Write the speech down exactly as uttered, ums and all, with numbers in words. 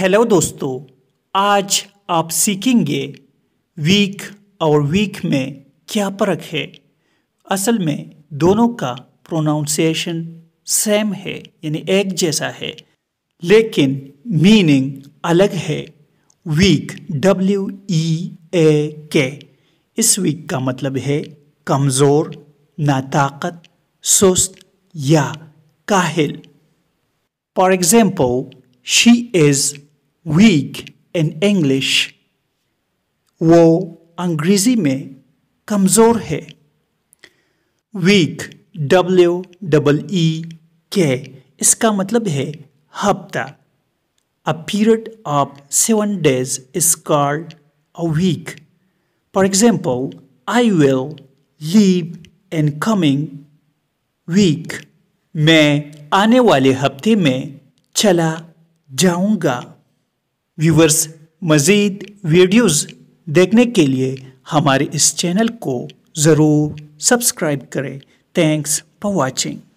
Hello दोस्तों, आज आप सीखेंगे वीक और वीक में क्या फर्क है। असल में दोनों का प्रोनाउंसिएशन सेम है, यानी एक जैसा है, लेकिन मीनिंग अलग है। वीक डब्ल्यू ई ए के, इस वीक का मतलब है कमज़ोर, नाताकत, सुस्त या काहिल। For example, she is weak in English, वो अंग्रेज़ी में कमज़ोर है। वीक डब्ल्यू डबल ई के, इसका मतलब है हफ्ता। A period of seven days is called a week. For example, I will leave in coming week, मैं आने वाले हफ्ते में चला जाऊंगा। व्यूअर्स, मज़ीद वीडियोस देखने के लिए हमारे इस चैनल को ज़रूर सब्सक्राइब करें। Thanks for watching.